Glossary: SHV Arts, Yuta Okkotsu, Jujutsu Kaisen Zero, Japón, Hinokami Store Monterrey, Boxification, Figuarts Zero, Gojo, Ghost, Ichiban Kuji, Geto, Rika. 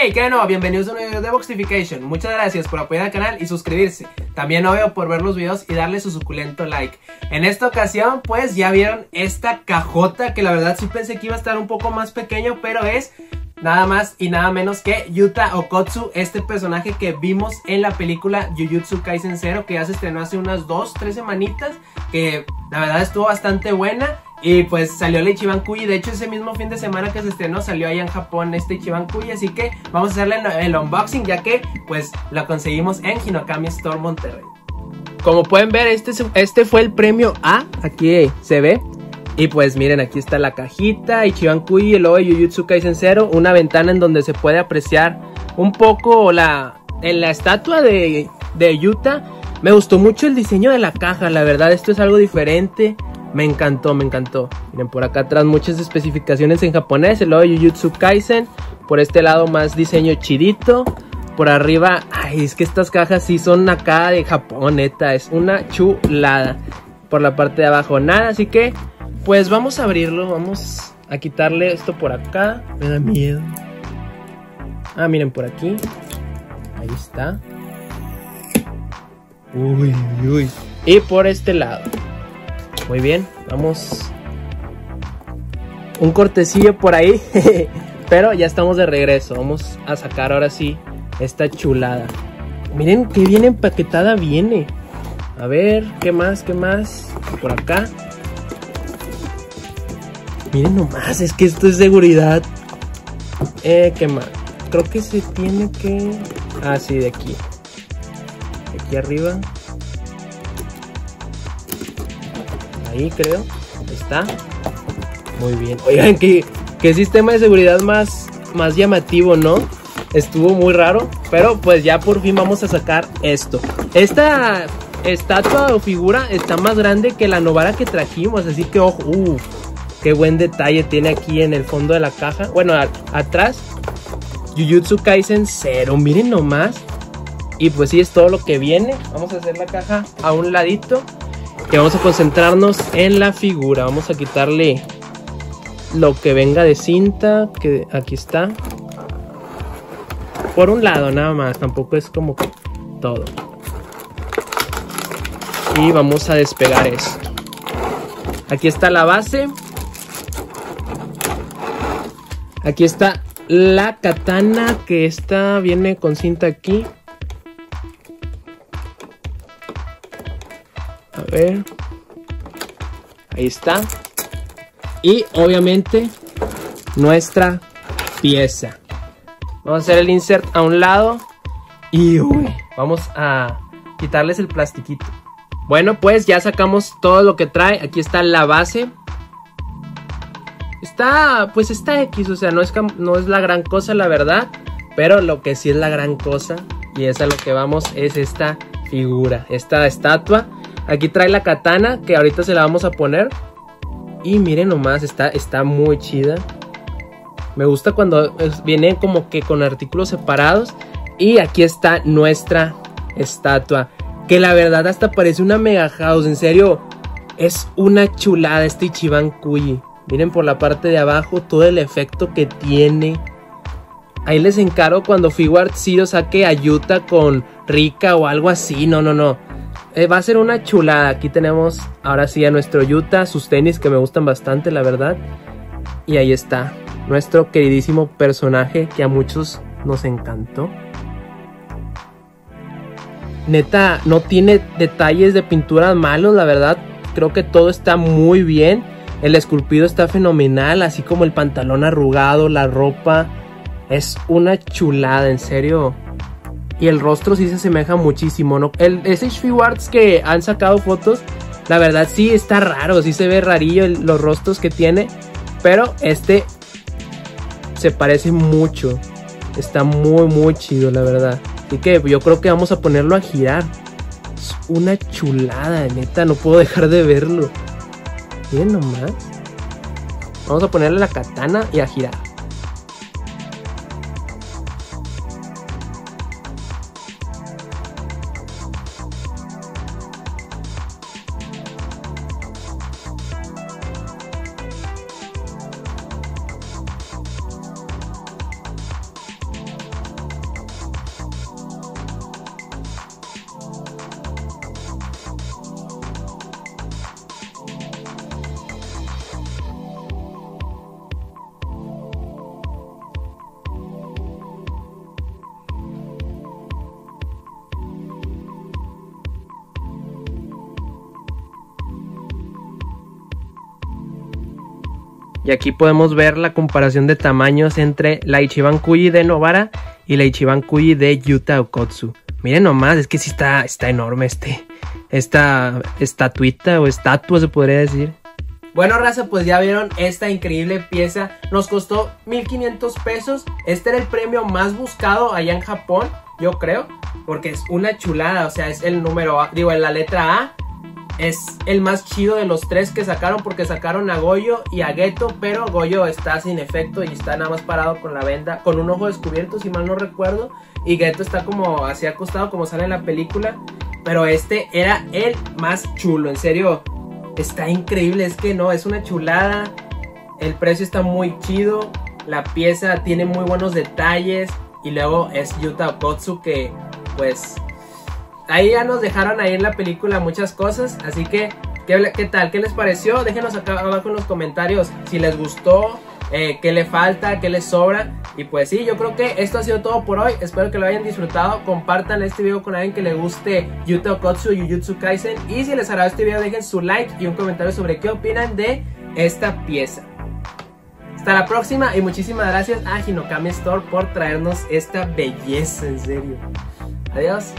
Hey, ¿qué de nuevo? Bienvenidos a un video de Boxification. Muchas gracias por apoyar al canal y suscribirse. También obvio por ver los videos y darle su suculento like. En esta ocasión pues ya vieron esta cajota que la verdad sí pensé que iba a estar un poco más pequeño, pero es nada más y nada menos que Yuta Okkotsu, este personaje que vimos en la película Jujutsu Kaisen Zero, que ya se estrenó hace unas 2-3 semanitas, que la verdad estuvo bastante buena. Y pues salió el Ichiban Kuji, de hecho ese mismo fin de semana que se estrenó salió allá en Japón este Ichiban Kuji, así que vamos a hacerle el unboxing ya que pues la conseguimos en Hinokami Store Monterrey. Como pueden ver, este fue el premio A, aquí se ve. Y pues miren, aquí está la cajita, Ichiban Kuji, el logo de Jujutsu Kaisen Zero, una ventana en donde se puede apreciar un poco la estatua de Yuta. Me gustó mucho el diseño de la caja, la verdad esto es algo diferente, me encantó. Miren, por acá atrás muchas especificaciones en japonés, el logo de Jujutsu Kaisen, por este lado más diseño chidito, por arriba, ay, es que estas cajas sí son acá de Japón, neta, es una chulada. Por la parte de abajo nada, así que pues vamos a abrirlo, vamos a quitarle esto por acá. Me da miedo. Ah, miren por aquí. Ahí está. Uy, uy. Y por este lado. Muy bien, vamos. Un cortecillo por ahí. Pero ya estamos de regreso. Vamos a sacar ahora sí esta chulada. Miren qué bien empaquetada viene. A ver, ¿qué más? Por acá. Miren nomás, es que esto es seguridad. ¿Qué más? Creo que se tiene que... Ah, sí, de aquí. De aquí arriba. Ahí creo. Ahí está. Muy bien. Oigan, qué sistema de seguridad más llamativo, ¿no? Estuvo muy raro. Pero pues ya por fin vamos a sacar esto. Esta estatua o figura está más grande que la novara que trajimos. Así que ojo. Qué buen detalle tiene aquí en el fondo de la caja. Bueno, atrás Jujutsu Kaisen Zero, miren nomás. Y pues sí, es todo lo que viene. Vamos a hacer la caja a un ladito y vamos a concentrarnos en la figura. Vamos a quitarle lo que venga de cinta, que aquí está. Por un lado nada más, tampoco es como que todo. Y vamos a despegar esto. Aquí está la base. Aquí está la katana, que esta viene con cinta aquí. A ver. Ahí está. Y obviamente nuestra pieza. Vamos a hacer el insert a un lado. Y uy, vamos a quitarles el plastiquito. Bueno, pues ya sacamos todo lo que trae. Aquí está la base. Está X, o sea, no es la gran cosa la verdad, pero lo que sí es la gran cosa, y es a lo que vamos, es esta figura, esta estatua. Aquí trae la katana, que ahorita se la vamos a poner, y miren nomás, está muy chida. Me gusta cuando viene como que con artículos separados, y aquí está nuestra estatua, que la verdad hasta parece una mega house, en serio, es una chulada este Ichiban Kuji. Miren por la parte de abajo todo el efecto que tiene. Ahí les encargo cuando Figuarts Zero saque a Yuta con Rika o algo así. No. Va a ser una chulada. Aquí tenemos ahora sí a nuestro Yuta. Sus tenis que me gustan bastante, la verdad. Y ahí está. Nuestro queridísimo personaje que a muchos nos encantó. Neta, no tiene detalles de pintura malos, la verdad. Creo que todo está muy bien. El esculpido está fenomenal, así como el pantalón arrugado, la ropa. Es una chulada, en serio. Y el rostro sí se asemeja muchísimo, ¿no? El SHV Arts que han sacado fotos, la verdad sí está raro, sí se ve rarillo los rostros que tiene. Pero este se parece mucho. Está muy chido, la verdad. Así que yo creo que vamos a ponerlo a girar. Es una chulada, neta, no puedo dejar de verlo. Miren nomás. Vamos a ponerle la katana y a girar. Y aquí podemos ver la comparación de tamaños entre la Ichiban Kuji de Nobara y la Ichiban Kuji de Yuta Okkotsu. Miren nomás, es que sí está enorme esta estatuita o estatua se podría decir. Bueno raza, pues ya vieron esta increíble pieza, nos costó 1,500 pesos, este era el premio más buscado allá en Japón, yo creo, porque es una chulada, o sea, es el número A, digo, en la letra A, es el más chido de los tres que sacaron porque sacaron a Gojo y a Geto, pero Gojo está sin efecto y está nada más parado con la venda, con un ojo descubierto si mal no recuerdo, y Geto está como así acostado como sale en la película, pero este era el más chulo, en serio, está increíble, es que no, es una chulada, el precio está muy chido, la pieza tiene muy buenos detalles, y luego es Yuta Okkotsu que pues... ahí ya nos dejaron ahí en la película muchas cosas, así que, ¿qué tal? ¿Qué les pareció? Déjenos acá abajo en los comentarios si les gustó, qué le falta, qué les sobra. Y pues sí, yo creo que esto ha sido todo por hoy, espero que lo hayan disfrutado. Compartan este video con alguien que le guste Yuta Okkotsu y Jujutsu Kaisen. Y si les agradó este video, dejen su like y un comentario sobre qué opinan de esta pieza. Hasta la próxima y muchísimas gracias a Hinokami Store por traernos esta belleza, en serio. Adiós.